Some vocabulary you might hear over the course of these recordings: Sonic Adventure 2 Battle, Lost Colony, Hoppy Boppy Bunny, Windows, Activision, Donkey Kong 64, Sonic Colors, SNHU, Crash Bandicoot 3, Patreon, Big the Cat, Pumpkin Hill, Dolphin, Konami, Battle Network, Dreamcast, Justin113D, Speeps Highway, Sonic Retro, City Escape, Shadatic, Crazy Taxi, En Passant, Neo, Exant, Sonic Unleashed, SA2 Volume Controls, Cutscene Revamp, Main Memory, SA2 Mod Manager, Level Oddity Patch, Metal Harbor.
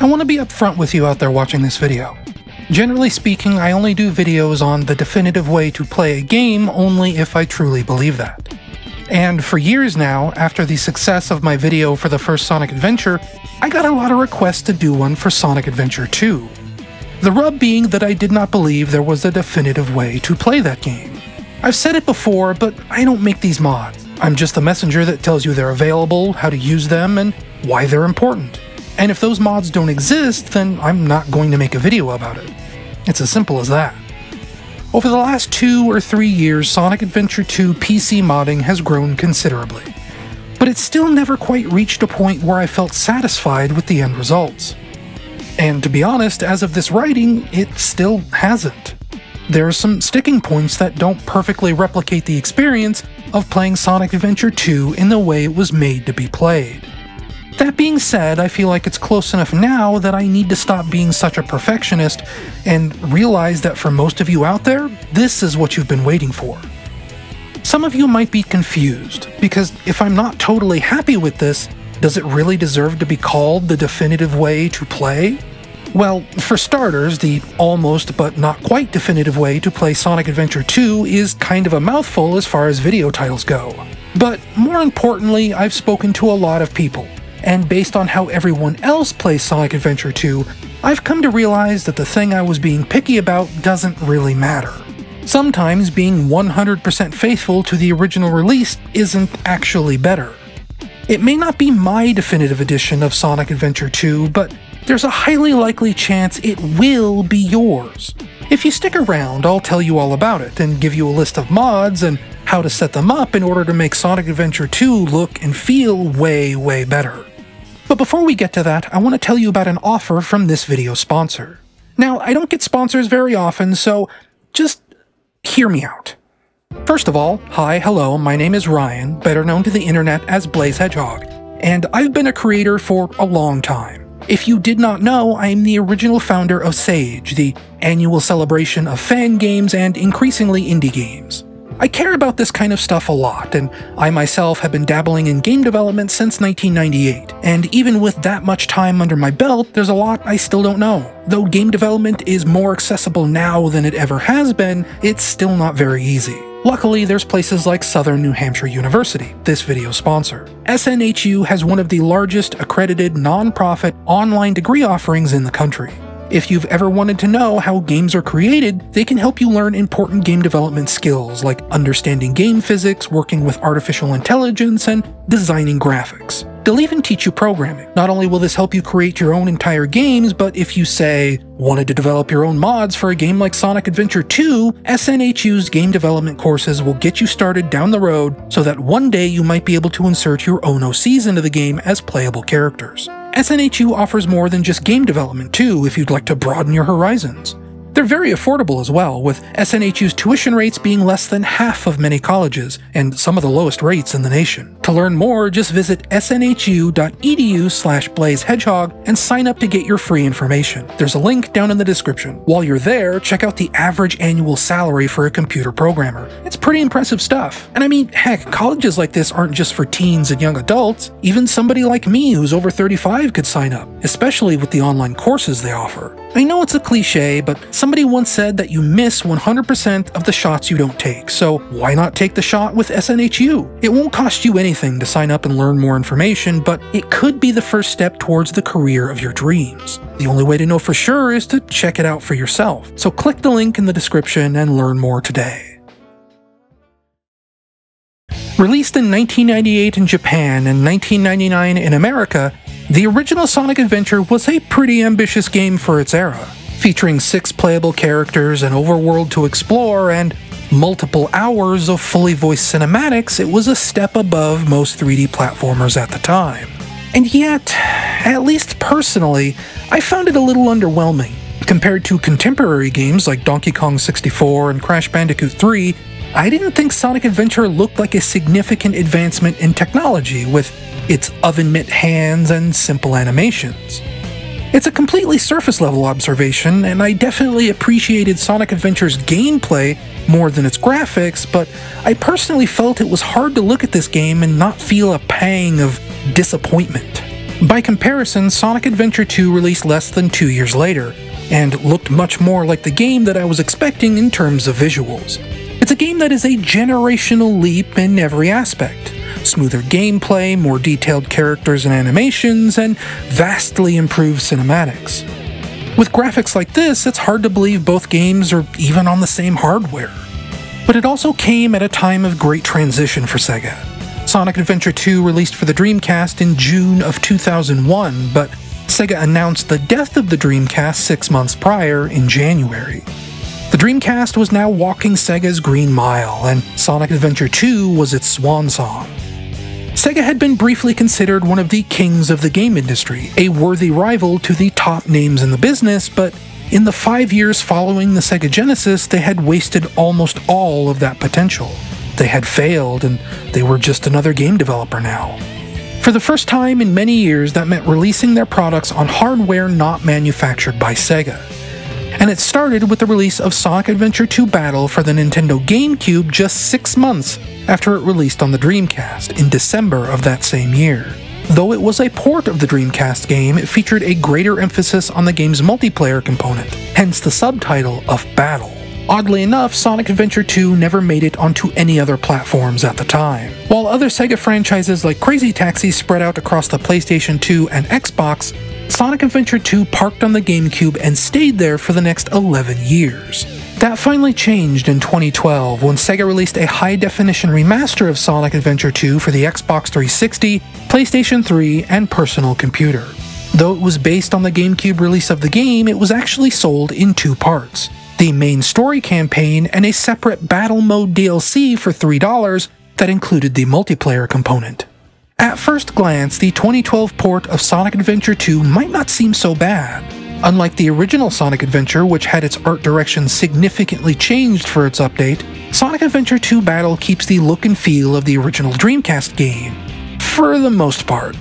I want to be upfront with you out there watching this video. Generally speaking, I only do videos on the definitive way to play a game only if I truly believe that. And for years now, after the success of my video for the first Sonic Adventure, I got a lot of requests to do one for Sonic Adventure 2. The rub being that I did not believe there was a definitive way to play that game. I've said it before, but I don't make these mods. I'm just the messenger that tells you they're available, how to use them, and why they're important. And if those mods don't exist, then I'm not going to make a video about it. It's as simple as that. Over the last 2 or 3 years, Sonic Adventure 2 PC modding has grown considerably, but it's still never quite reached a point where I felt satisfied with the end results. And to be honest, as of this writing, it still hasn't. There are some sticking points that don't perfectly replicate the experience of playing Sonic Adventure 2 in the way it was made to be played. That being said, I feel like it's close enough now that I need to stop being such a perfectionist and realize that for most of you out there, this is what you've been waiting for. Some of you might be confused, because if I'm not totally happy with this, does it really deserve to be called the definitive way to play? Well, for starters, the almost but not quite definitive way to play Sonic Adventure 2 is kind of a mouthful as far as video titles go. But more importantly, I've spoken to a lot of people, and based on how everyone else plays Sonic Adventure 2, I've come to realize that the thing I was being picky about doesn't really matter. Sometimes being 100% faithful to the original release isn't actually better. It may not be my definitive edition of Sonic Adventure 2, but there's a highly likely chance it will be yours. If you stick around, I'll tell you all about it and give you a list of mods and how to set them up in order to make Sonic Adventure 2 look and feel way, way better. But before we get to that, I want to tell you about an offer from this video sponsor. Now, I don't get sponsors very often, so just hear me out. First of all, hi, hello, my name is Ryan, better known to the internet as Blaze Hedgehog, and I've been a creator for a long time. If you did not know, I am the original founder of Sage, the annual celebration of fan games and increasingly indie games. I care about this kind of stuff a lot, and I myself have been dabbling in game development since 1998, and even with that much time under my belt, there's a lot I still don't know. Though game development is more accessible now than it ever has been, it's still not very easy. Luckily, there's places like Southern New Hampshire University, this video sponsor. SNHU has one of the largest accredited non-profit online degree offerings in the country. If you've ever wanted to know how games are created, they can help you learn important game development skills like understanding game physics, working with artificial intelligence, and designing graphics. They'll even teach you programming. Not only will this help you create your own entire games, but if you, say, wanted to develop your own mods for a game like Sonic Adventure 2, SNHU's game development courses will get you started down the road so that one day you might be able to insert your own OCs into the game as playable characters. SNHU offers more than just game development, too, if you'd like to broaden your horizons. They're very affordable as well, with SNHU's tuition rates being less than half of many colleges, and some of the lowest rates in the nation. To learn more, just visit snhu.edu/blazehedgehog and sign up to get your free information. There's a link down in the description. While you're there, check out the average annual salary for a computer programmer. It's pretty impressive stuff. And I mean, heck, colleges like this aren't just for teens and young adults. Even somebody like me who's over 35 could sign up, especially with the online courses they offer. I know it's a cliche, but somebody once said that you miss 100% of the shots you don't take, so why not take the shot with SNHU? It won't cost you anything to sign up and learn more information, but it could be the first step towards the career of your dreams. The only way to know for sure is to check it out for yourself, so click the link in the description and learn more today. Released in 1998 in Japan and 1999 in America, the original Sonic Adventure was a pretty ambitious game for its era, featuring 6 playable characters, an overworld to explore, and multiple hours of fully voiced cinematics. It was a step above most 3D platformers at the time. And yet, at least personally, I found it a little underwhelming. Compared to contemporary games like Donkey Kong 64 and Crash Bandicoot 3, I didn't think Sonic Adventure looked like a significant advancement in technology, with its oven mitt hands and simple animations. It's a completely surface-level observation, and I definitely appreciated Sonic Adventure's gameplay more than its graphics, but I personally felt it was hard to look at this game and not feel a pang of disappointment. By comparison, Sonic Adventure 2 released less than 2 years later, and looked much more like the game that I was expecting in terms of visuals. It's a game that is a generational leap in every aspect. Smoother gameplay, more detailed characters and animations, and vastly improved cinematics. With graphics like this, it's hard to believe both games are even on the same hardware. But it also came at a time of great transition for Sega. Sonic Adventure 2 released for the Dreamcast in June of 2001, but Sega announced the death of the Dreamcast 6 months prior in January. The Dreamcast was now walking Sega's Green Mile, and Sonic Adventure 2 was its swan song. Sega had been briefly considered one of the kings of the game industry, a worthy rival to the top names in the business, but in the 5 years following the Sega Genesis, they had wasted almost all of that potential. They had failed, and they were just another game developer now. For the first time in many years, that meant releasing their products on hardware not manufactured by Sega. And it started with the release of Sonic Adventure 2 Battle for the Nintendo GameCube just 6 months after it released on the Dreamcast in December of that same year. Though it was a port of the Dreamcast game, it featured a greater emphasis on the game's multiplayer component, hence the subtitle of Battle. Oddly enough, Sonic Adventure 2 never made it onto any other platforms at the time. While other Sega franchises like Crazy Taxi spread out across the PlayStation 2 and Xbox, Sonic Adventure 2 parked on the GameCube and stayed there for the next 11 years. That finally changed in 2012 when Sega released a high-definition remaster of Sonic Adventure 2 for the Xbox 360, PlayStation 3, and personal computer. Though it was based on the GameCube release of the game, it was actually sold in 2 parts. The main story campaign, and a separate Battle Mode DLC for $3 that included the multiplayer component. At first glance, the 2012 port of Sonic Adventure 2 might not seem so bad. Unlike the original Sonic Adventure, which had its art direction significantly changed for its update, Sonic Adventure 2 Battle keeps the look and feel of the original Dreamcast game, for the most part.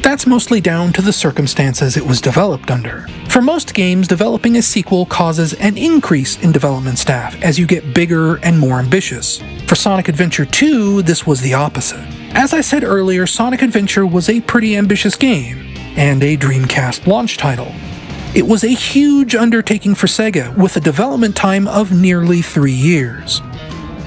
That's mostly down to the circumstances it was developed under. For most games, developing a sequel causes an increase in development staff as you get bigger and more ambitious. For Sonic Adventure 2, this was the opposite. As I said earlier, Sonic Adventure was a pretty ambitious game, and a Dreamcast launch title. It was a huge undertaking for Sega, with a development time of nearly 3 years.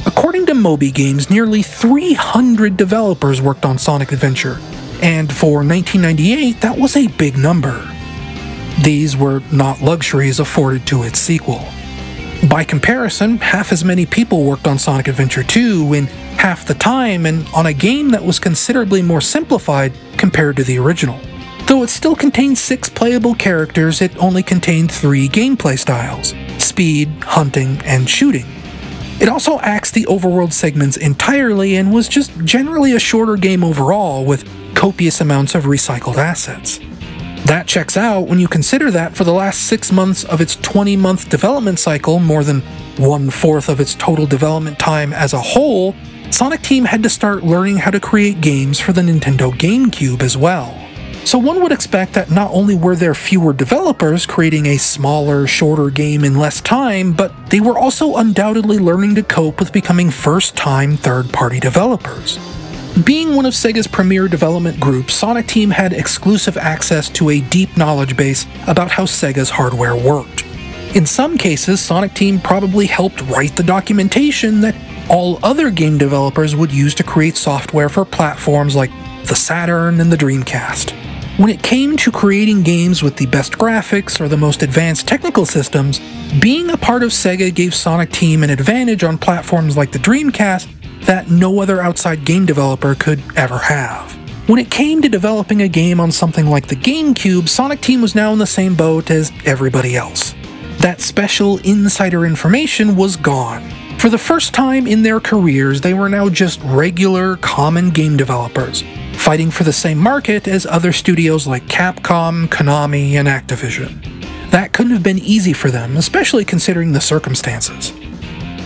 According to MobyGames, nearly 300 developers worked on Sonic Adventure, and for 1998, that was a big number. These were not luxuries afforded to its sequel. By comparison, half as many people worked on Sonic Adventure 2 in half the time and on a game that was considerably more simplified compared to the original. Though it still contained 6 playable characters, it only contained 3 gameplay styles: speed, hunting, and shooting. It also axed the overworld segments entirely and was just generally a shorter game overall, with copious amounts of recycled assets. That checks out when you consider that for the last 6 months of its 20-month development cycle, more than 1/4 of its total development time as a whole, Sonic Team had to start learning how to create games for the Nintendo GameCube as well. So one would expect that not only were there fewer developers creating a smaller, shorter game in less time, but they were also undoubtedly learning to cope with becoming first-time third-party developers. Being one of Sega's premier development groups, Sonic Team had exclusive access to a deep knowledge base about how Sega's hardware worked. In some cases, Sonic Team probably helped write the documentation that all other game developers would use to create software for platforms like the Saturn and the Dreamcast. When it came to creating games with the best graphics or the most advanced technical systems, being a part of Sega gave Sonic Team an advantage on platforms like the Dreamcast that no other outside game developer could ever have. When it came to developing a game on something like the GameCube, Sonic Team was now in the same boat as everybody else. That special insider information was gone. For the first time in their careers, they were now just regular, common game developers, fighting for the same market as other studios like Capcom, Konami, and Activision. That couldn't have been easy for them, especially considering the circumstances.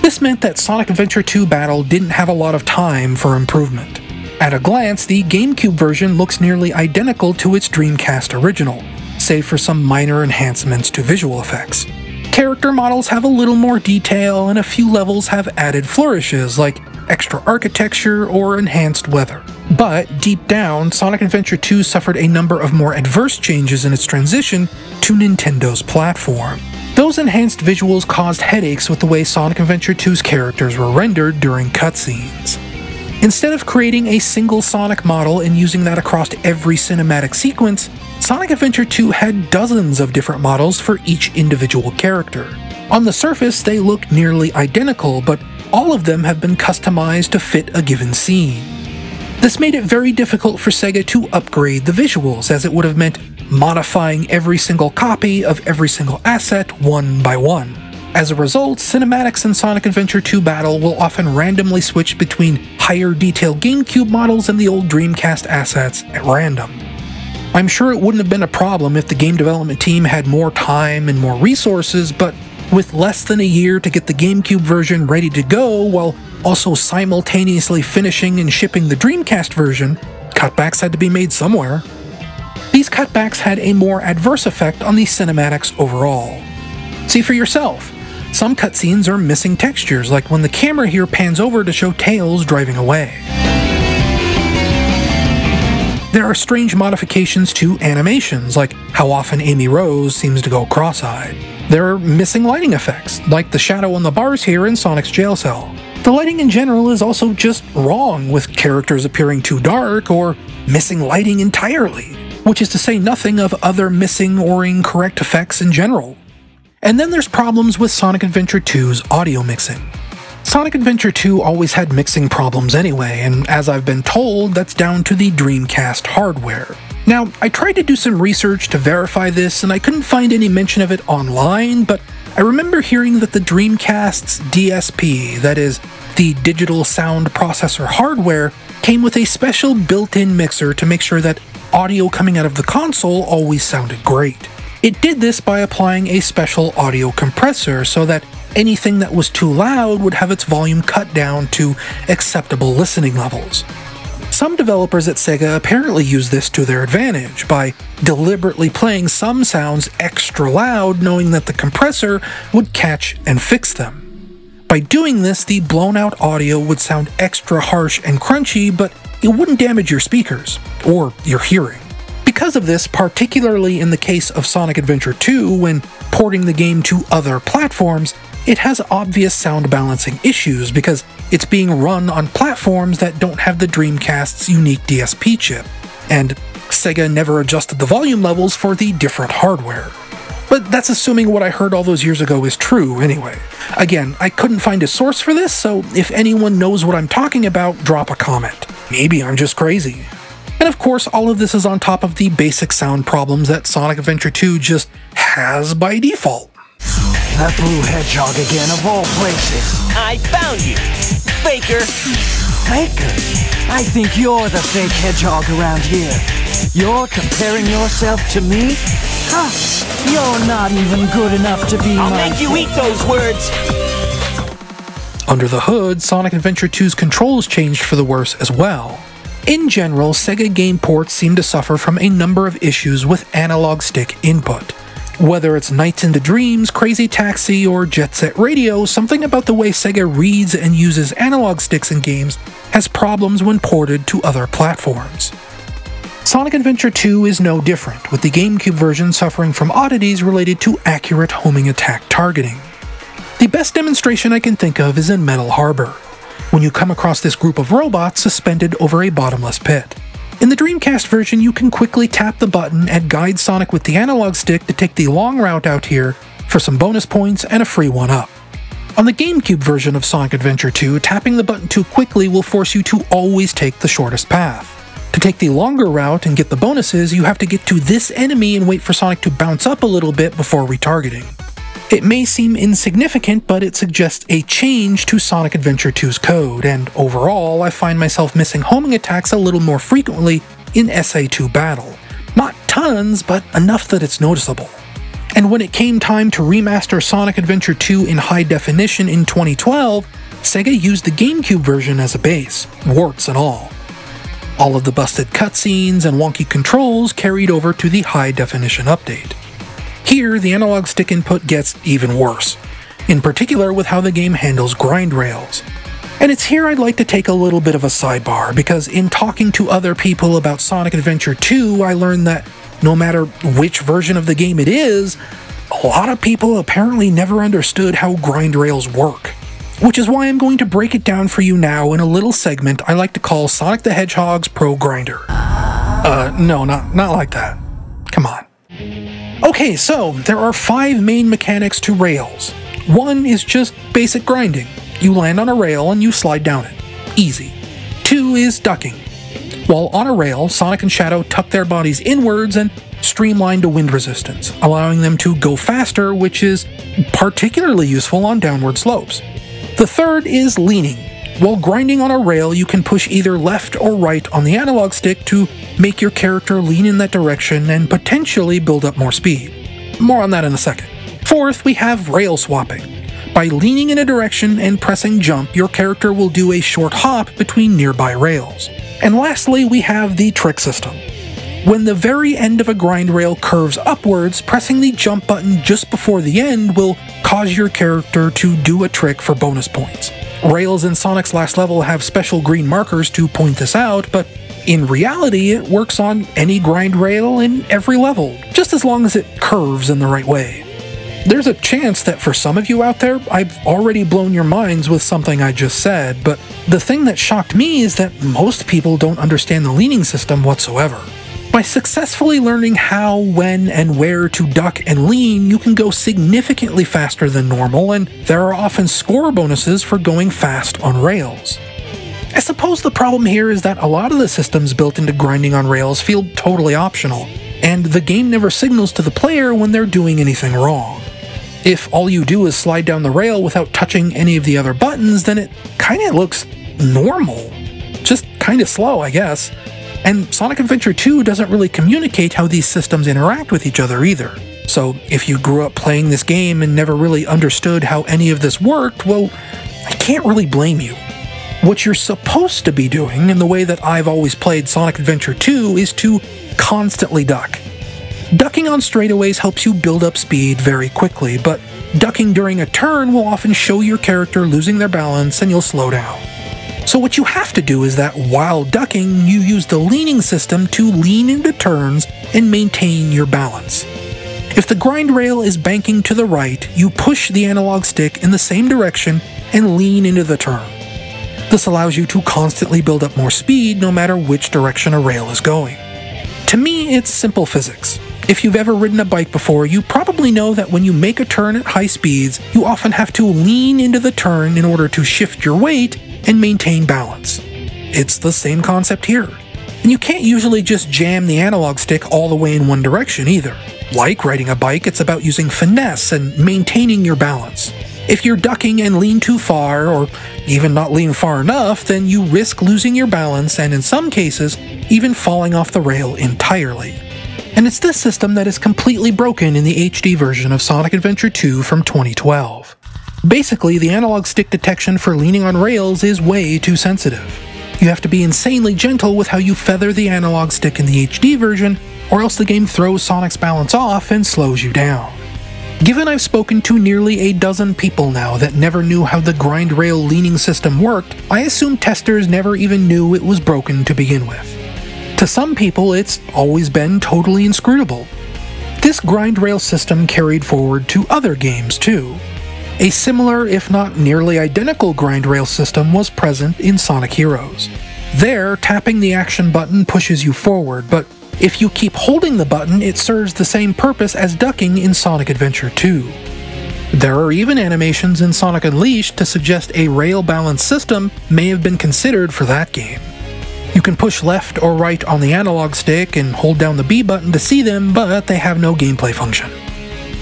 This meant that Sonic Adventure 2 Battle didn't have a lot of time for improvement. At a glance, the GameCube version looks nearly identical to its Dreamcast original, save for some minor enhancements to visual effects. Character models have a little more detail, and a few levels have added flourishes like extra architecture or enhanced weather. But, deep down, Sonic Adventure 2 suffered a number of more adverse changes in its transition to Nintendo's platform. Those enhanced visuals caused headaches with the way Sonic Adventure 2's characters were rendered during cutscenes. Instead of creating a single Sonic model and using that across every cinematic sequence, Sonic Adventure 2 had dozens of different models for each individual character. On the surface, they look nearly identical, but all of them have been customized to fit a given scene. This made it very difficult for Sega to upgrade the visuals, as it would have meant modifying every single copy of every single asset one by one. As a result, cinematics in Sonic Adventure 2 Battle will often randomly switch between higher detail GameCube models and the old Dreamcast assets at random. I'm sure it wouldn't have been a problem if the game development team had more time and more resources, but with less than a year to get the GameCube version ready to go while also simultaneously finishing and shipping the Dreamcast version, cutbacks had to be made somewhere. These cutbacks had a more adverse effect on the cinematics overall. See for yourself. Some cutscenes are missing textures, like when the camera here pans over to show Tails driving away. There are strange modifications to animations, like how often Amy Rose seems to go cross-eyed. There are missing lighting effects, like the shadow on the bars here in Sonic's jail cell. The lighting in general is also just wrong, with characters appearing too dark or missing lighting entirely, which is to say nothing of other missing or incorrect effects in general. And then there's problems with Sonic Adventure 2's audio mixing. Sonic Adventure 2 always had mixing problems anyway, and as I've been told, that's down to the Dreamcast hardware. Now, I tried to do some research to verify this, and I couldn't find any mention of it online, but I remember hearing that the Dreamcast's DSP, that is, the digital sound processor hardware, came with a special built-in mixer to make sure that audio coming out of the console always sounded great. It did this by applying a special audio compressor so that anything that was too loud would have its volume cut down to acceptable listening levels. Some developers at Sega apparently used this to their advantage by deliberately playing some sounds extra loud, knowing that the compressor would catch and fix them. By doing this, the blown-out audio would sound extra harsh and crunchy, but it wouldn't damage your speakers or your hearing. Because of this, particularly in the case of Sonic Adventure 2, when porting the game to other platforms, it has obvious sound balancing issues because it's being run on platforms that don't have the Dreamcast's unique DSP chip, and Sega never adjusted the volume levels for the different hardware. But that's assuming what I heard all those years ago is true, anyway. Again, I couldn't find a source for this, so if anyone knows what I'm talking about, drop a comment. Maybe I'm just crazy. And of course, all of this is on top of the basic sound problems that Sonic Adventure 2 just has by default. That blue hedgehog again, of all places. I found you, Faker. Faker? I think you're the fake hedgehog around here. You're comparing yourself to me? Huh, you're not even good enough to be I'll make you eat those words. Under the hood, Sonic Adventure 2's controls changed for the worse as well. In general, Sega game ports seem to suffer from a number of issues with analog stick input. Whether it's Nights into Dreams, Crazy Taxi, or Jet Set Radio, something about the way Sega reads and uses analog sticks in games has problems when ported to other platforms. Sonic Adventure 2 is no different, with the GameCube version suffering from oddities related to accurate homing attack targeting. The best demonstration I can think of is in Metal Harbor, when you come across this group of robots suspended over a bottomless pit. In the Dreamcast version, you can quickly tap the button and guide Sonic with the analog stick to take the long route out here for some bonus points and a free 1-up. On the GameCube version of Sonic Adventure 2, tapping the button too quickly will force you to always take the shortest path. To take the longer route and get the bonuses, you have to get to this enemy and wait for Sonic to bounce up a little bit before retargeting. It may seem insignificant, but it suggests a change to Sonic Adventure 2's code, and overall, I find myself missing homing attacks a little more frequently in SA2 Battle. Not tons, but enough that it's noticeable. And when it came time to remaster Sonic Adventure 2 in high definition in 2012, Sega used the GameCube version as a base, warts and all. All of the busted cutscenes and wonky controls carried over to the high definition update. Here, the analog stick input gets even worse, in particular with how the game handles grind rails. And it's here I'd like to take a little bit of a sidebar, because in talking to other people about Sonic Adventure 2, I learned that no matter which version of the game it is, a lot of people apparently never understood how grind rails work. Which is why I'm going to break it down for you now in a little segment I like to call Sonic the Hedgehog's Pro Grinder. No, not like that. Come on. Okay, so there are 5 main mechanics to rails. One is just basic grinding. You land on a rail and you slide down it. Easy. 2 is ducking. While on a rail, Sonic and Shadow tuck their bodies inwards and streamline to wind resistance, allowing them to go faster, which is particularly useful on downward slopes. The 3rd is leaning. While grinding on a rail, you can push either left or right on the analog stick to make your character lean in that direction and potentially build up more speed. More on that in a second. 4th, we have rail swapping. By leaning in a direction and pressing jump, your character will do a short hop between nearby rails. And lastly, we have the trick system. When the very end of a grind rail curves upwards, pressing the jump button just before the end will cause your character to do a trick for bonus points. Rails in Sonic's last level have special green markers to point this out, but in reality, it works on any grind rail in every level, just as long as it curves in the right way. There's a chance that for some of you out there, I've already blown your minds with something I just said, but the thing that shocked me is that most people don't understand the leaning system whatsoever. By successfully learning how, when, and where to duck and lean, you can go significantly faster than normal, and there are often score bonuses for going fast on rails. I suppose the problem here is that a lot of the systems built into grinding on rails feel totally optional, and the game never signals to the player when they're doing anything wrong. If all you do is slide down the rail without touching any of the other buttons, then it kinda looks normal. Just kinda slow, I guess. And Sonic Adventure 2 doesn't really communicate how these systems interact with each other either. So if you grew up playing this game and never really understood how any of this worked, well, I can't really blame you. What you're supposed to be doing, and the way that I've always played Sonic Adventure 2, is to constantly duck. Ducking on straightaways helps you build up speed very quickly, but ducking during a turn will often show your character losing their balance and you'll slow down. So what you have to do is that while ducking, you use the leaning system to lean into turns and maintain your balance. If the grind rail is banking to the right, you push the analog stick in the same direction and lean into the turn. This allows you to constantly build up more speed no matter which direction a rail is going. To me, it's simple physics. If you've ever ridden a bike before, you probably know that when you make a turn at high speeds, you often have to lean into the turn in order to shift your weight and maintain balance. It's the same concept here. And you can't usually just jam the analog stick all the way in one direction either. Like riding a bike, it's about using finesse and maintaining your balance. If you're ducking and lean too far, or even not lean far enough, then you risk losing your balance and in some cases, even falling off the rail entirely. And it's this system that is completely broken in the HD version of Sonic Adventure 2 from 2012. Basically, the analog stick detection for leaning on rails is way too sensitive. You have to be insanely gentle with how you feather the analog stick in the HD version, or else the game throws Sonic's balance off and slows you down. Given I've spoken to nearly a dozen people now that never knew how the grind rail leaning system worked, I assume testers never even knew it was broken to begin with. To some people, it's always been totally inscrutable. This grind rail system carried forward to other games too. A similar, if not nearly identical, grind rail system was present in Sonic Heroes. There, tapping the action button pushes you forward, but if you keep holding the button, it serves the same purpose as ducking in Sonic Adventure 2. There are even animations in Sonic Unleashed to suggest a rail balance system may have been considered for that game. You can push left or right on the analog stick and hold down the B button to see them, but they have no gameplay function.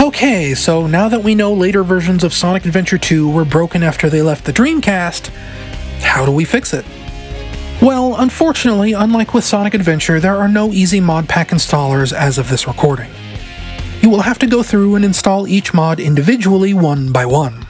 Okay, so now that we know later versions of Sonic Adventure 2 were broken after they left the Dreamcast, how do we fix it? Well, unfortunately, unlike with Sonic Adventure, there are no easy mod pack installers as of this recording. You will have to go through and install each mod individually one by one.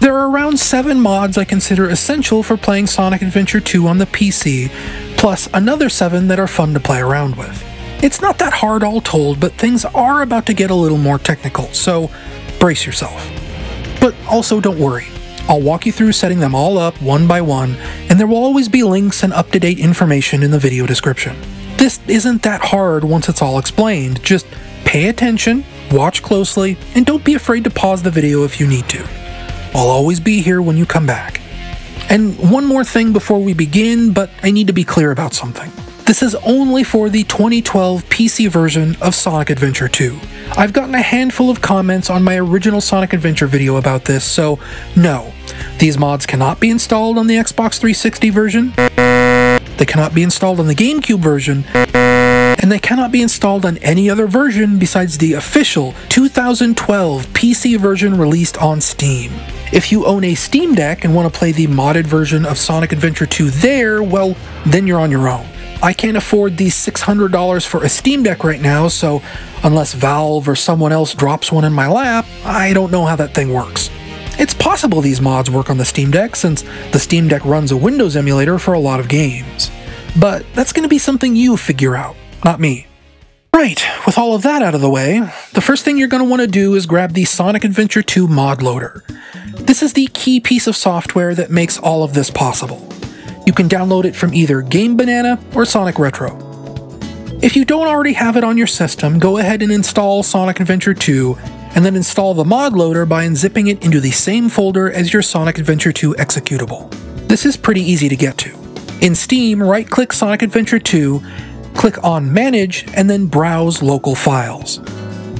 There are around 7 mods I consider essential for playing Sonic Adventure 2 on the PC, plus another 7 that are fun to play around with. It's not that hard all told, but things are about to get a little more technical, so brace yourself. But also don't worry, I'll walk you through setting them all up one by one, and there will always be links and up-to-date information in the video description. This isn't that hard once it's all explained, just pay attention, watch closely, and don't be afraid to pause the video if you need to. I'll always be here when you come back. And one more thing before we begin, but I need to be clear about something. This is only for the 2012 PC version of Sonic Adventure 2. I've gotten a handful of comments on my original Sonic Adventure video about this, so no. These mods cannot be installed on the Xbox 360 version, they cannot be installed on the GameCube version, and they cannot be installed on any other version besides the official 2012 PC version released on Steam. If you own a Steam Deck and want to play the modded version of Sonic Adventure 2 there, well, then you're on your own. I can't afford the $600 for a Steam Deck right now, so unless Valve or someone else drops one in my lap, I don't know how that thing works. It's possible these mods work on the Steam Deck, since the Steam Deck runs a Windows emulator for a lot of games. But that's going to be something you figure out, not me. Right, with all of that out of the way, the first thing you're going to want to do is grab the Sonic Adventure 2 mod loader. This is the key piece of software that makes all of this possible. You can download it from either GameBanana or Sonic Retro. If you don't already have it on your system, go ahead and install Sonic Adventure 2, and then install the mod loader by unzipping it into the same folder as your Sonic Adventure 2 executable. This is pretty easy to get to. In Steam, right-click Sonic Adventure 2, click on Manage, and then Browse Local Files.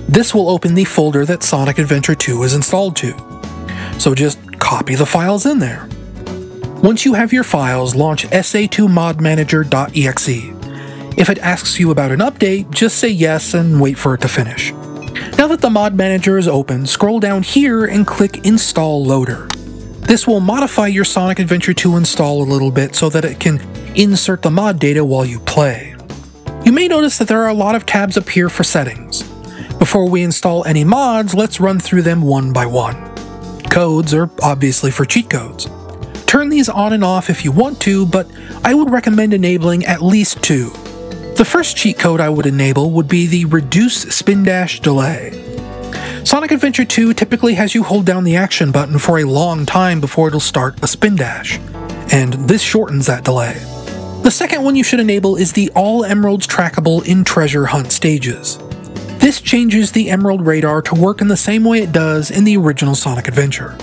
This will open the folder that Sonic Adventure 2 is installed to. So just copy the files in there. Once you have your files, launch sa2modmanager.exe. If it asks you about an update, just say yes and wait for it to finish. Now that the mod manager is open, scroll down here and click Install Loader. This will modify your Sonic Adventure 2 install a little bit so that it can insert the mod data while you play. You may notice that there are a lot of tabs up here for settings. Before we install any mods, let's run through them one by one. Codes are obviously for cheat codes. Turn these on and off if you want to, but I would recommend enabling at least two. The first cheat code I would enable would be the Reduce Spin-Dash Delay. Sonic Adventure 2 typically has you hold down the action button for a long time before it'll start a spin dash, and this shortens that delay. The second one you should enable is the All Emeralds Trackable in Treasure Hunt stages. This changes the Emerald Radar to work in the same way it does in the original Sonic Adventure.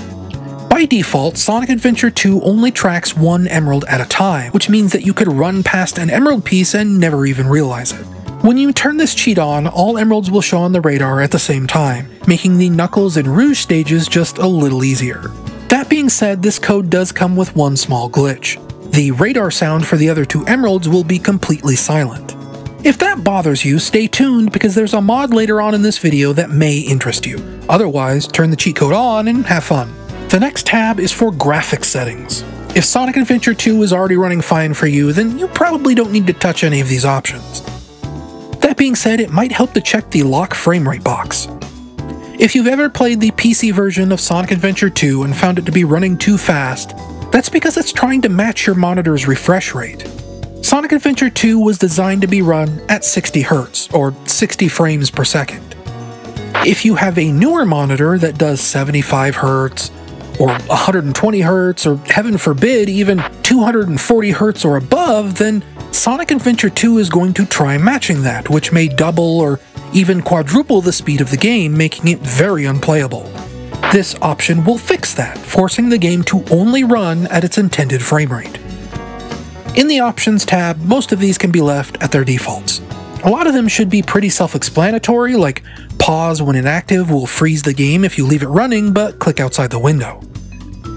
By default, Sonic Adventure 2 only tracks one emerald at a time, which means that you could run past an emerald piece and never even realize it. When you turn this cheat on, all emeralds will show on the radar at the same time, making the Knuckles and Rouge stages just a little easier. That being said, this code does come with one small glitch. The radar sound for the other two emeralds will be completely silent. If that bothers you, stay tuned because there's a mod later on in this video that may interest you. Otherwise, turn the cheat code on and have fun. The next tab is for graphics settings. If Sonic Adventure 2 is already running fine for you, then you probably don't need to touch any of these options. That being said, it might help to check the lock framerate box. If you've ever played the PC version of Sonic Adventure 2 and found it to be running too fast, that's because it's trying to match your monitor's refresh rate. Sonic Adventure 2 was designed to be run at 60 Hz, or 60 frames per second. If you have a newer monitor that does 75 Hz, or 120 Hz, or heaven forbid, even 240 Hz or above, then Sonic Adventure 2 is going to try matching that, which may double or even quadruple the speed of the game, making it very unplayable. This option will fix that, forcing the game to only run at its intended frame rate. In the Options tab, most of these can be left at their defaults. A lot of them should be pretty self-explanatory, like pause when inactive will freeze the game if you leave it running, but click outside the window.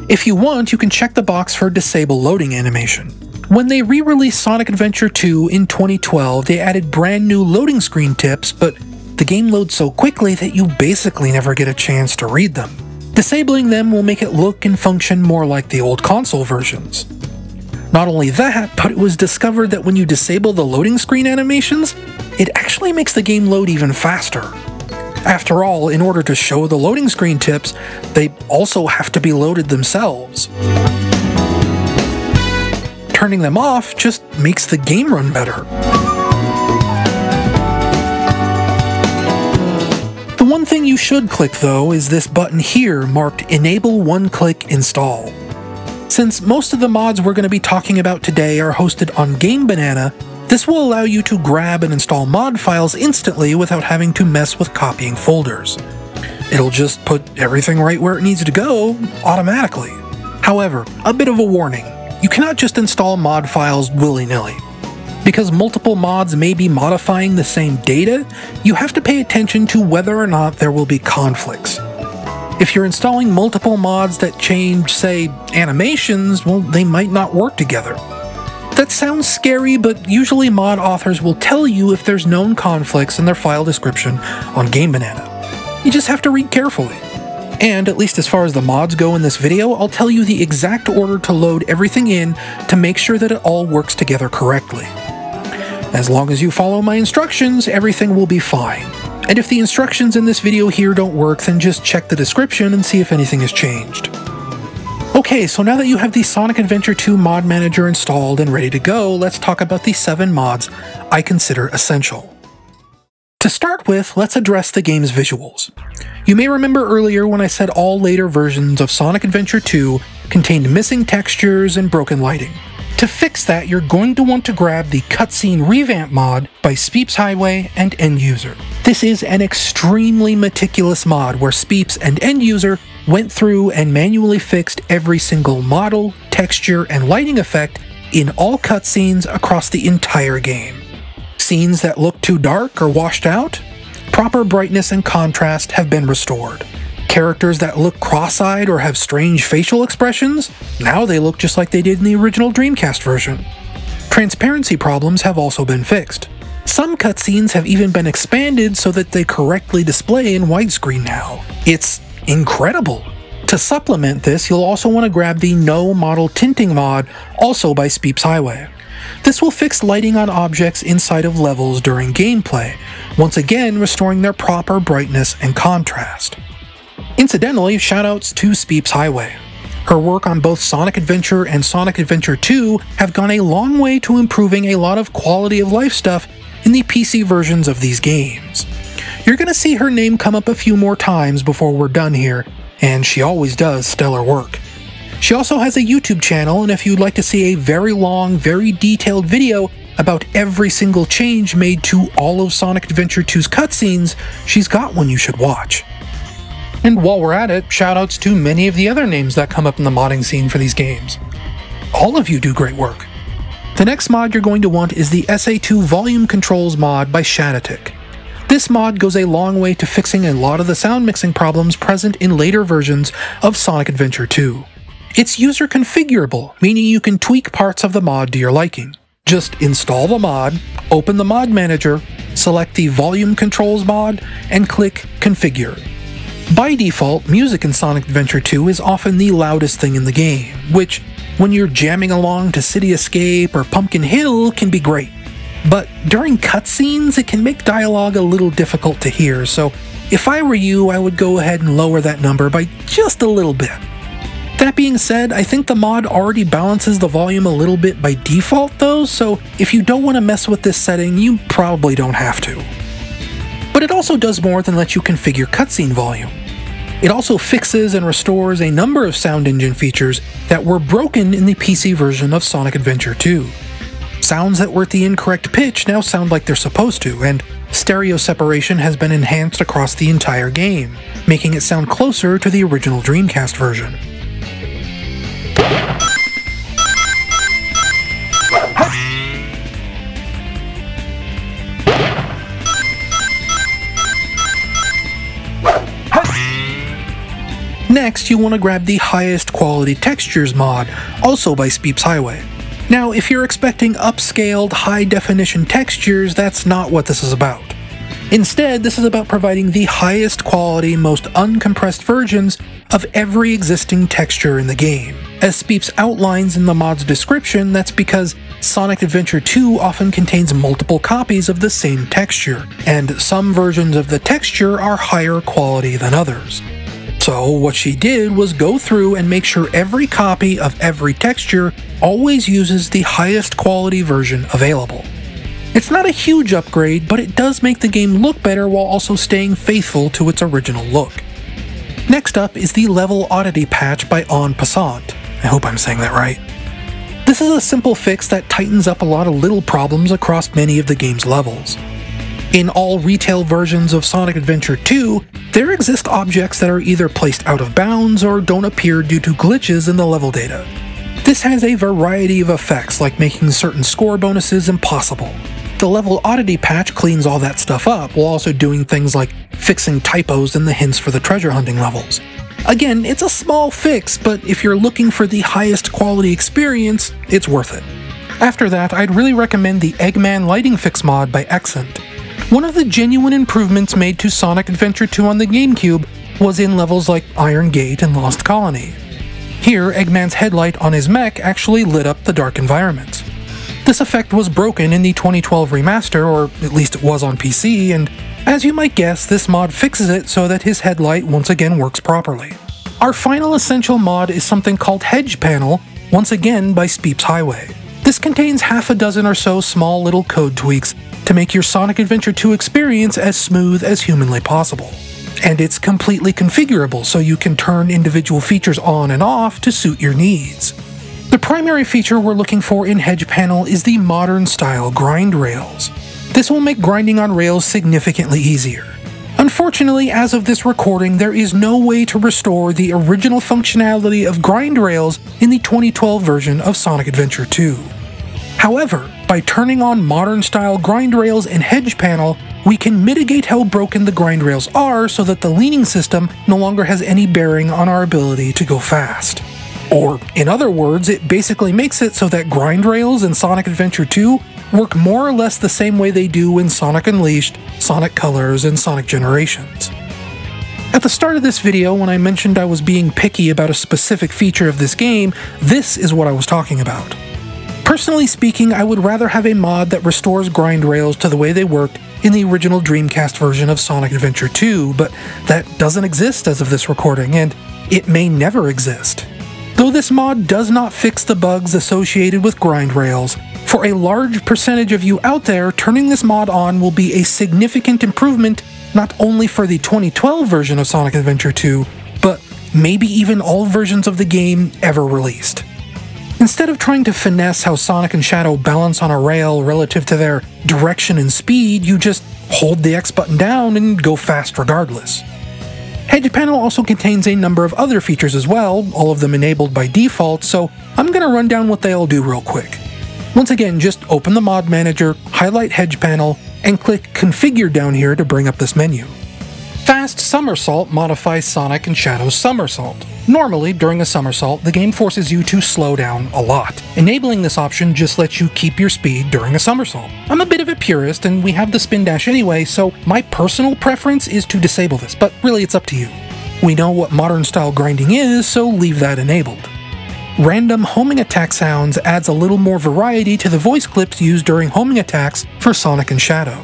If you want, you can check the box for Disable Loading Animation. When they re-released Sonic Adventure 2 in 2012, they added brand new loading screen tips, but the game loads so quickly that you basically never get a chance to read them. Disabling them will make it look and function more like the old console versions. Not only that, but it was discovered that when you disable the loading screen animations, it actually makes the game load even faster. After all, in order to show the loading screen tips, they also have to be loaded themselves. Turning them off just makes the game run better. One thing you should click though is this button here marked Enable One-Click Install. Since most of the mods we're going to be talking about today are hosted on GameBanana, this will allow you to grab and install mod files instantly without having to mess with copying folders. It'll just put everything right where it needs to go, automatically. However, a bit of a warning. You cannot just install mod files willy-nilly. Because multiple mods may be modifying the same data, you have to pay attention to whether or not there will be conflicts. If you're installing multiple mods that change, say, animations, well, they might not work together. That sounds scary, but usually mod authors will tell you if there's known conflicts in their file description on GameBanana. You just have to read carefully. And, at least as far as the mods go in this video, I'll tell you the exact order to load everything in to make sure that it all works together correctly. As long as you follow my instructions, everything will be fine. And if the instructions in this video here don't work, then just check the description and see if anything has changed. Okay, so now that you have the Sonic Adventure 2 mod manager installed and ready to go, let's talk about the 7 mods I consider essential. To start with, let's address the game's visuals. You may remember earlier when I said all later versions of Sonic Adventure 2 contained missing textures and broken lighting. To fix that, you're going to want to grab the Cutscene Revamp mod by Speeps Highway and Enduser. This is an extremely meticulous mod where Speeps and Enduser went through and manually fixed every single model, texture, and lighting effect in all cutscenes across the entire game. Scenes that looked too dark or washed out? Proper brightness and contrast have been restored. Characters that look cross-eyed or have strange facial expressions? Now they look just like they did in the original Dreamcast version. Transparency problems have also been fixed. Some cutscenes have even been expanded so that they correctly display in widescreen now. It's incredible! To supplement this, you'll also want to grab the No Model Tinting mod, also by Speeps Highway. This will fix lighting on objects inside of levels during gameplay, once again restoring their proper brightness and contrast. Incidentally, shoutouts to Speeps Highway. Her work on both Sonic Adventure and Sonic Adventure 2 have gone a long way to improving a lot of quality of life stuff in the PC versions of these games. You're going to see her name come up a few more times before we're done here, and she always does stellar work. She also has a YouTube channel, and if you'd like to see a very long, very detailed video about every single change made to all of Sonic Adventure 2's cutscenes, she's got one you should watch. And while we're at it, shoutouts to many of the other names that come up in the modding scene for these games. All of you do great work. The next mod you're going to want is the SA2 Volume Controls mod by Shadatic. This mod goes a long way to fixing a lot of the sound mixing problems present in later versions of Sonic Adventure 2. It's user configurable, meaning you can tweak parts of the mod to your liking. Just install the mod, open the mod manager, select the Volume Controls mod, and click Configure. By default, music in Sonic Adventure 2 is often the loudest thing in the game, which, when you're jamming along to City Escape or Pumpkin Hill, can be great. But during cutscenes, it can make dialogue a little difficult to hear, so if I were you, I would go ahead and lower that number by just a little bit. That being said, I think the mod already balances the volume a little bit by default though, so if you don't want to mess with this setting, you probably don't have to. But it also does more than let you configure cutscene volume. It also fixes and restores a number of sound engine features that were broken in the PC version of Sonic Adventure 2. Sounds that were at the incorrect pitch now sound like they're supposed to, and stereo separation has been enhanced across the entire game, making it sound closer to the original Dreamcast version. Next, you want to grab the Highest Quality Textures mod, also by Speeps Highway. Now, if you're expecting upscaled, high-definition textures, that's not what this is about. Instead, this is about providing the highest quality, most uncompressed versions of every existing texture in the game. As Speeps outlines in the mod's description, that's because Sonic Adventure 2 often contains multiple copies of the same texture, and some versions of the texture are higher quality than others. So, what she did was go through and make sure every copy of every texture always uses the highest quality version available. It's not a huge upgrade, but it does make the game look better while also staying faithful to its original look. Next up is the Level Oddity patch by En Passant. I hope I'm saying that right. This is a simple fix that tightens up a lot of little problems across many of the game's levels. In all retail versions of Sonic Adventure 2, there exist objects that are either placed out of bounds or don't appear due to glitches in the level data. This has a variety of effects, like making certain score bonuses impossible. The Level Oddity patch cleans all that stuff up, while also doing things like fixing typos in the hints for the treasure hunting levels. Again, it's a small fix, but if you're looking for the highest quality experience, it's worth it. After that, I'd really recommend the Eggman Lighting Fix mod by Exant. One of the genuine improvements made to Sonic Adventure 2 on the GameCube was in levels like Iron Gate and Lost Colony. Here, Eggman's headlight on his mech actually lit up the dark environments. This effect was broken in the 2012 remaster, or at least it was on PC, and as you might guess, this mod fixes it so that his headlight once again works properly. Our final essential mod is something called Hedge Panel, once again by Speeps Highway. This contains half a dozen or so small little code tweaks to make your Sonic Adventure 2 experience as smooth as humanly possible. And it's completely configurable, so you can turn individual features on and off to suit your needs. The primary feature we're looking for in Hedge Panel is the modern-style grind rails. This will make grinding on rails significantly easier. Unfortunately, as of this recording, there is no way to restore the original functionality of grind rails in the 2012 version of Sonic Adventure 2. However, by turning on modern-style grind rails in Hedge Panel, we can mitigate how broken the grind rails are so that the leaning system no longer has any bearing on our ability to go fast. Or, in other words, it basically makes it so that grind rails in Sonic Adventure 2 work more or less the same way they do in Sonic Unleashed, Sonic Colors, and Sonic Generations. At the start of this video, when I mentioned I was being picky about a specific feature of this game, this is what I was talking about. Personally speaking, I would rather have a mod that restores grind rails to the way they worked in the original Dreamcast version of Sonic Adventure 2, but that doesn't exist as of this recording, and it may never exist. Though this mod does not fix the bugs associated with grind rails, for a large percentage of you out there, turning this mod on will be a significant improvement not only for the 2012 version of Sonic Adventure 2, but maybe even all versions of the game ever released. Instead of trying to finesse how Sonic and Shadow balance on a rail relative to their direction and speed, you just hold the X button down and go fast regardless. Hedge Panel also contains a number of other features as well, all of them enabled by default, so I'm going to run down what they all do real quick. Once again, just open the mod manager, highlight Hedge Panel, and click Configure down here to bring up this menu. Fast Somersault modifies Sonic and Shadow's somersault. Normally, during a somersault, the game forces you to slow down a lot. Enabling this option just lets you keep your speed during a somersault. I'm a bit of a purist, and we have the spin dash anyway, so my personal preference is to disable this, but really it's up to you. We know what modern-style grinding is, so leave that enabled. Random homing attack sounds adds a little more variety to the voice clips used during homing attacks for Sonic and Shadow.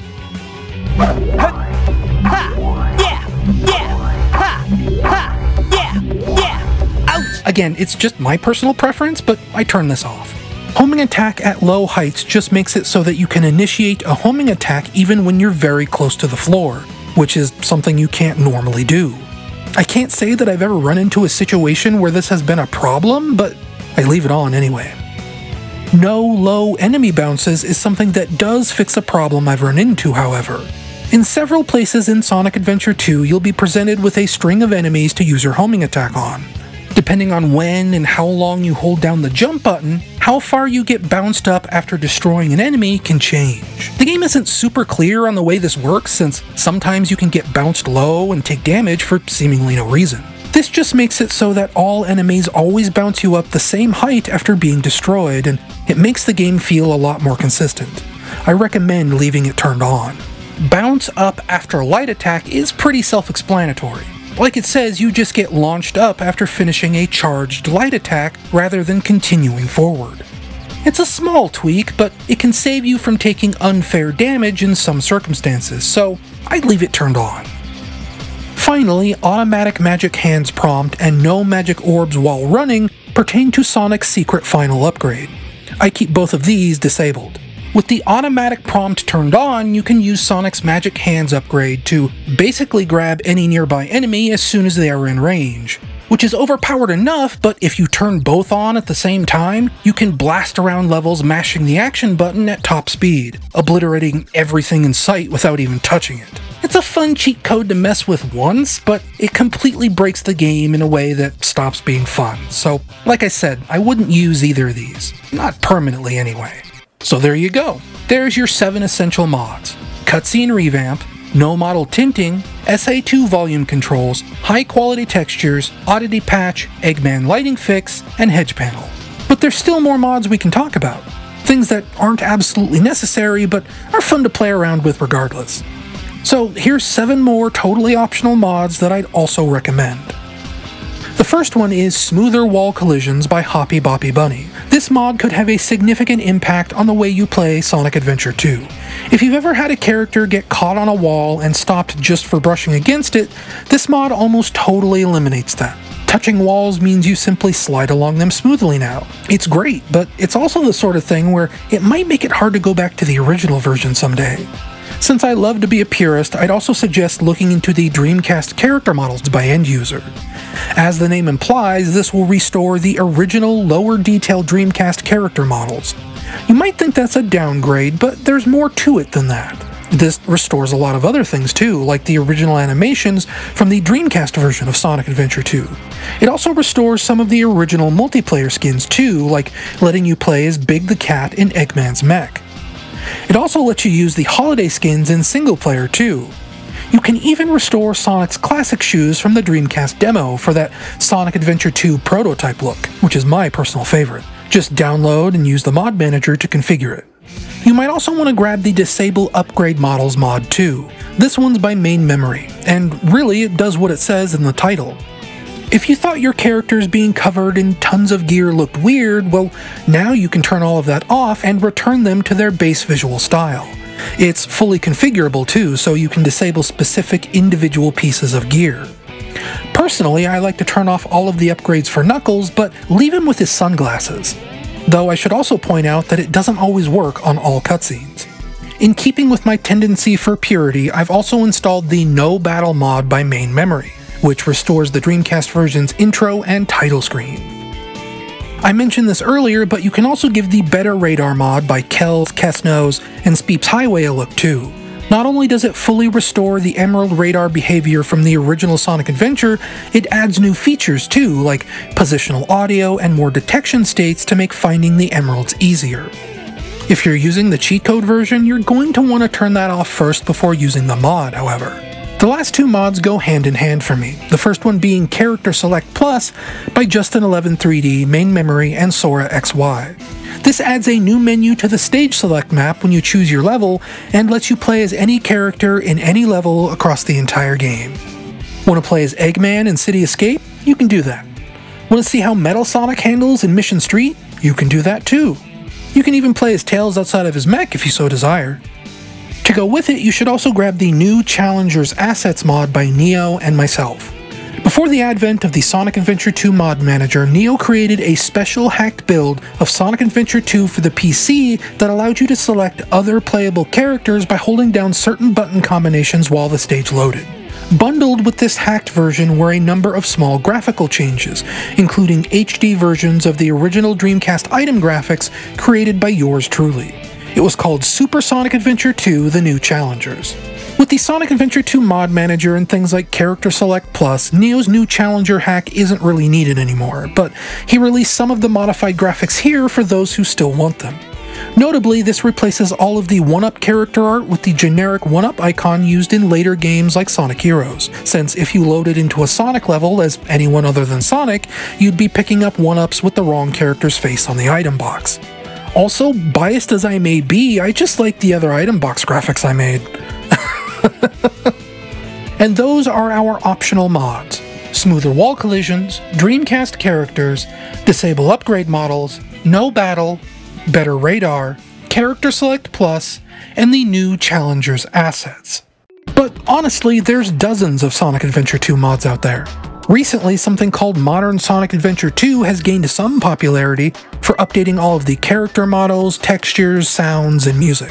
Again, it's just my personal preference, but I turn this off. Homing attack at low heights just makes it so that you can initiate a homing attack even when you're very close to the floor, which is something you can't normally do. I can't say that I've ever run into a situation where this has been a problem, but I leave it on anyway. No low enemy bounces is something that does fix a problem I've run into, however. In several places in Sonic Adventure 2, you'll be presented with a string of enemies to use your homing attack on. Depending on when and how long you hold down the jump button, how far you get bounced up after destroying an enemy can change. The game isn't super clear on the way this works, since sometimes you can get bounced low and take damage for seemingly no reason. This just makes it so that all enemies always bounce you up the same height after being destroyed, and it makes the game feel a lot more consistent. I recommend leaving it turned on. Bounce up after light attack is pretty self-explanatory. Like it says, you just get launched up after finishing a charged light attack rather than continuing forward. It's a small tweak, but it can save you from taking unfair damage in some circumstances, so I'd leave it turned on. Finally, automatic magic hands prompt and no magic orbs while running pertain to Sonic's secret final upgrade. I keep both of these disabled. With the automatic prompt turned on, you can use Sonic's Magic Hands upgrade to basically grab any nearby enemy as soon as they are in range, which is overpowered enough, but if you turn both on at the same time, you can blast around levels mashing the action button at top speed, obliterating everything in sight without even touching it. It's a fun cheat code to mess with once, but it completely breaks the game in a way that stops being fun, so like I said, I wouldn't use either of these. Not permanently anyway. So there you go. There's your 7 essential mods: cutscene revamp, no model tinting, SA2 volume controls, high quality textures, oddity patch, Eggman lighting fix, and hedge panel. But there's still more mods we can talk about. Things that aren't absolutely necessary, but are fun to play around with regardless. So here's 7 more totally optional mods that I'd also recommend. The first one is Smoother Wall Collisions by Hoppy Boppy Bunny. This mod could have a significant impact on the way you play Sonic Adventure 2. If you've ever had a character get caught on a wall and stopped just for brushing against it, this mod almost totally eliminates that. Touching walls means you simply slide along them smoothly now. It's great, but it's also the sort of thing where it might make it hard to go back to the original version someday. Since I love to be a purist, I'd also suggest looking into the Dreamcast character models by Enduser. As the name implies, this will restore the original, lower detail Dreamcast character models. You might think that's a downgrade, but there's more to it than that. This restores a lot of other things too, like the original animations from the Dreamcast version of Sonic Adventure 2. It also restores some of the original multiplayer skins too, like letting you play as Big the Cat in Eggman's mech. It also lets you use the holiday skins in single player too. You can even restore Sonic's classic shoes from the Dreamcast demo for that Sonic Adventure 2 prototype look, which is my personal favorite. Just download and use the mod manager to configure it. You might also want to grab the Disable Upgrade Models mod too. This one's by Main Memory, and really it does what it says in the title. If you thought your characters being covered in tons of gear looked weird, well, now you can turn all of that off and return them to their base visual style. It's fully configurable too, so you can disable specific individual pieces of gear. Personally, I like to turn off all of the upgrades for Knuckles, but leave him with his sunglasses. Though I should also point out that it doesn't always work on all cutscenes. In keeping with my tendency for purity, I've also installed the No Battle mod by Main Memory, which restores the Dreamcast version's intro and title screen. I mentioned this earlier, but you can also give the Better Radar mod by Kells, Kesnos, and Speeps Highway a look too. Not only does it fully restore the Emerald Radar behavior from the original Sonic Adventure, it adds new features too, like positional audio and more detection states to make finding the emeralds easier. If you're using the cheat code version, you're going to want to turn that off first before using the mod, however. The last 2 mods go hand in hand for me, the first one being Character Select Plus by Justin113D, Main Memory, and Sora XY. This adds a new menu to the stage select map when you choose your level, and lets you play as any character in any level across the entire game. Want to play as Eggman in City Escape? You can do that. Want to see how Metal Sonic handles in Mission Street? You can do that too. You can even play as Tails outside of his mech if you so desire. To go with it, you should also grab the new Challengers Assets mod by Neo and myself. Before the advent of the Sonic Adventure 2 mod manager, Neo created a special hacked build of Sonic Adventure 2 for the PC that allowed you to select other playable characters by holding down certain button combinations while the stage loaded. Bundled with this hacked version were a number of small graphical changes, including HD versions of the original Dreamcast item graphics created by yours truly. It was called Super Sonic Adventure 2: The New Challengers. With the Sonic Adventure 2 mod manager and things like Character Select Plus, Neo's new Challenger hack isn't really needed anymore, but he released some of the modified graphics here for those who still want them. Notably, this replaces all of the 1-up character art with the generic 1-up icon used in later games like Sonic Heroes, since if you loaded into a Sonic level as anyone other than Sonic, you'd be picking up 1-ups with the wrong character's face on the item box. Also, biased as I may be, I just like the other item box graphics I made. And those are our optional mods: Smoother Wall Collisions, Dreamcast Characters, Disable Upgrade Models, No Battle, Better Radar, Character Select Plus, and the new Challengers Assets. But honestly, there's dozens of Sonic Adventure 2 mods out there. Recently, something called Modern Sonic Adventure 2 has gained some popularity for updating all of the character models, textures, sounds, and music.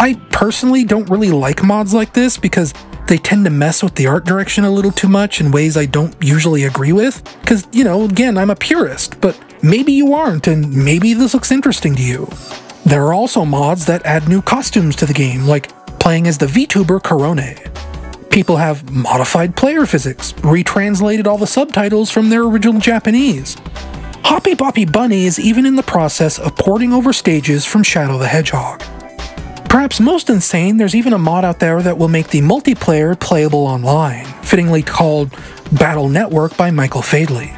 I personally don't really like mods like this because they tend to mess with the art direction a little too much in ways I don't usually agree with, because, you know, again, I'm a purist, but maybe you aren't, and maybe this looks interesting to you. There are also mods that add new costumes to the game, like playing as the VTuber Korone. People have modified player physics, retranslated all the subtitles from their original Japanese. Hoppy Boppy Bunny is even in the process of porting over stages from Shadow the Hedgehog. Perhaps most insane, there's even a mod out there that will make the multiplayer playable online, fittingly called Battle Network by Michael Fadley.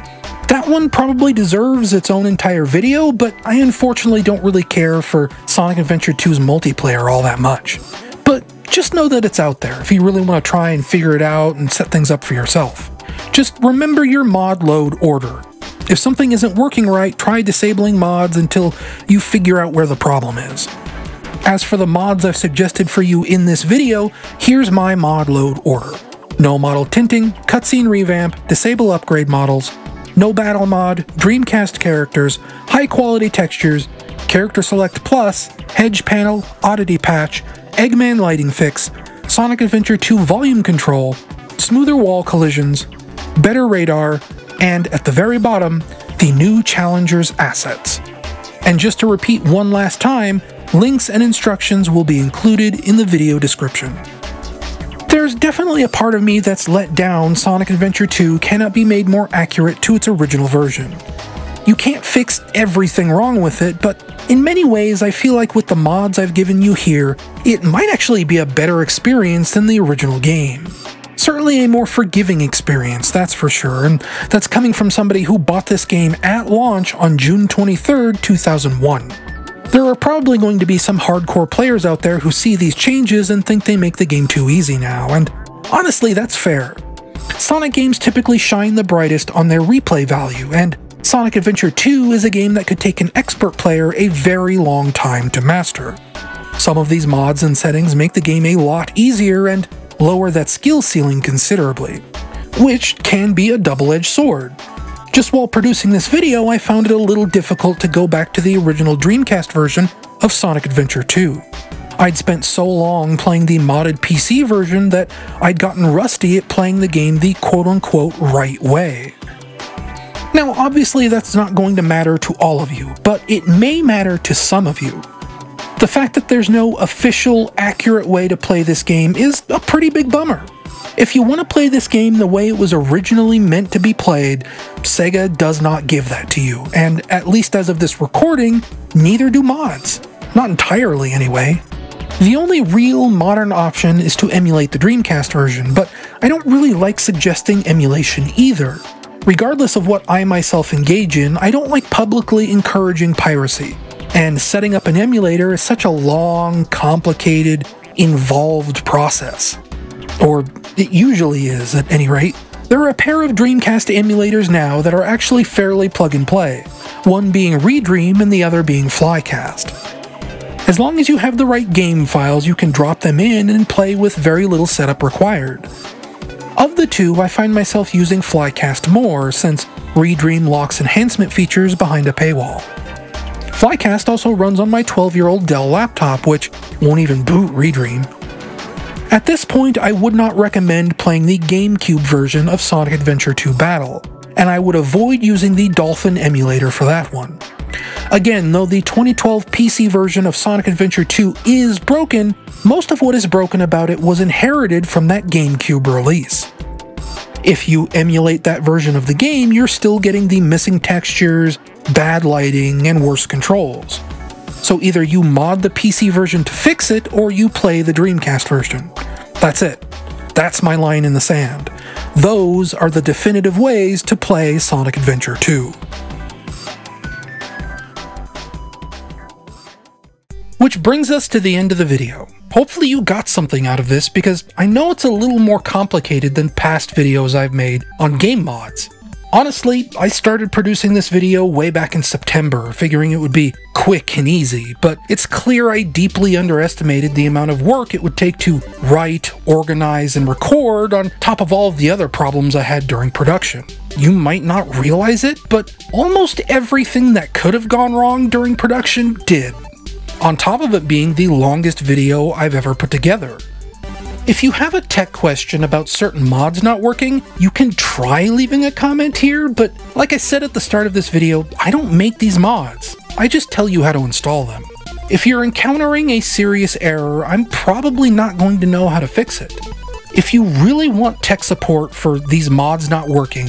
That one probably deserves its own entire video, but I unfortunately don't really care for Sonic Adventure 2's multiplayer all that much. But just know that it's out there if you really want to try and figure it out and set things up for yourself. Just remember your mod load order. If something isn't working right, try disabling mods until you figure out where the problem is. As for the mods I've suggested for you in this video, here's my mod load order. No model tinting, cutscene revamp, disable upgrade models, no battle mod, Dreamcast characters, high quality textures, character select plus, hedge panel, oddity patch, Eggman lighting fix, Sonic Adventure 2 volume control, smoother wall collisions, better radar, and at the very bottom, the new Challengers assets. And just to repeat one last time, links and instructions will be included in the video description. There's definitely a part of me that's let down Sonic Adventure 2 cannot be made more accurate to its original version. You can't fix everything wrong with it, but in many ways I feel like with the mods I've given you here, it might actually be a better experience than the original game. Certainly a more forgiving experience, that's for sure, and that's coming from somebody who bought this game at launch on June 23rd, 2001. There are probably going to be some hardcore players out there who see these changes and think they make the game too easy now, and honestly, that's fair. Sonic games typically shine the brightest on their replay value, and Sonic Adventure 2 is a game that could take an expert player a very long time to master. Some of these mods and settings make the game a lot easier and lower that skill ceiling considerably, which can be a double-edged sword. Just while producing this video, I found it a little difficult to go back to the original Dreamcast version of Sonic Adventure 2. I'd spent so long playing the modded PC version that I'd gotten rusty at playing the game the quote-unquote right way. Now, obviously that's not going to matter to all of you, but it may matter to some of you. The fact that there's no official, accurate way to play this game is a pretty big bummer. If you want to play this game the way it was originally meant to be played, Sega does not give that to you, and at least as of this recording, neither do mods. Not entirely, anyway. The only real modern option is to emulate the Dreamcast version, but I don't really like suggesting emulation either. Regardless of what I myself engage in, I don't like publicly encouraging piracy, and setting up an emulator is such a long, complicated, involved process. Or it usually is, at any rate. There are a pair of Dreamcast emulators now that are actually fairly plug-and-play, one being Redream and the other being Flycast. As long as you have the right game files, you can drop them in and play with very little setup required. Of the two, I find myself using Flycast more, since Redream locks enhancement features behind a paywall. Flycast also runs on my 12-year-old Dell laptop, which won't even boot Redream. At this point, I would not recommend playing the GameCube version of Sonic Adventure 2 Battle, and I would avoid using the Dolphin emulator for that one. Again, though the 2012 PC version of Sonic Adventure 2 is broken, most of what is broken about it was inherited from that GameCube release. If you emulate that version of the game, you're still getting the missing textures, bad lighting, and worse controls. So either you mod the PC version to fix it, or you play the Dreamcast version. That's it. That's my line in the sand. Those are the definitive ways to play Sonic Adventure 2. Which brings us to the end of the video. Hopefully you got something out of this, because I know it's a little more complicated than past videos I've made on game mods. Honestly, I started producing this video way back in September, figuring it would be quick and easy, but it's clear I deeply underestimated the amount of work it would take to write, organize, and record on top of all of the other problems I had during production. You might not realize it, but almost everything that could have gone wrong during production did, on top of it being the longest video I've ever put together. If you have a tech question about certain mods not working, you can try leaving a comment here, but like I said at the start of this video, I don't make these mods. I just tell you how to install them. If you're encountering a serious error, I'm probably not going to know how to fix it. If you really want tech support for these mods not working,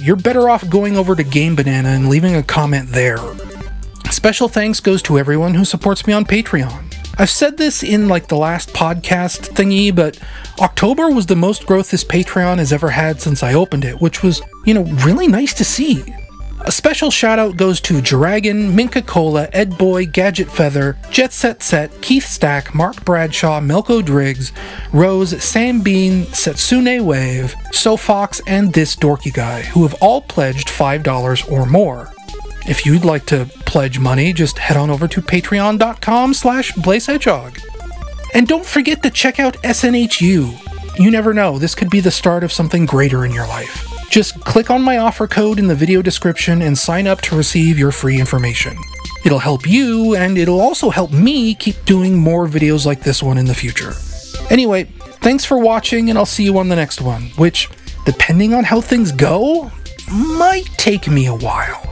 you're better off going over to GameBanana and leaving a comment there. Special thanks goes to everyone who supports me on Patreon. I've said this in like the last podcast thingy, but October was the most growth this Patreon has ever had since I opened it, which was, you know, really nice to see. A special shout out goes to Dragon, Minka Cola, Ed Boy, Gadget Feather, Jet Set Set, Keith Stack, Mark Bradshaw, Melko Driggs, Rose, Sam Bean, Setsune Wave, SoFox, and This Dorky Guy, who have all pledged $5 or more. If you'd like to pledge money, just head on over to patreon.com/BlazeHedgehog. And don't forget to check out SNHU. You never know, this could be the start of something greater in your life. Just click on my offer code in the video description and sign up to receive your free information. It'll help you, and it'll also help me keep doing more videos like this one in the future. Anyway, thanks for watching, and I'll see you on the next one, which, depending on how things go, might take me a while.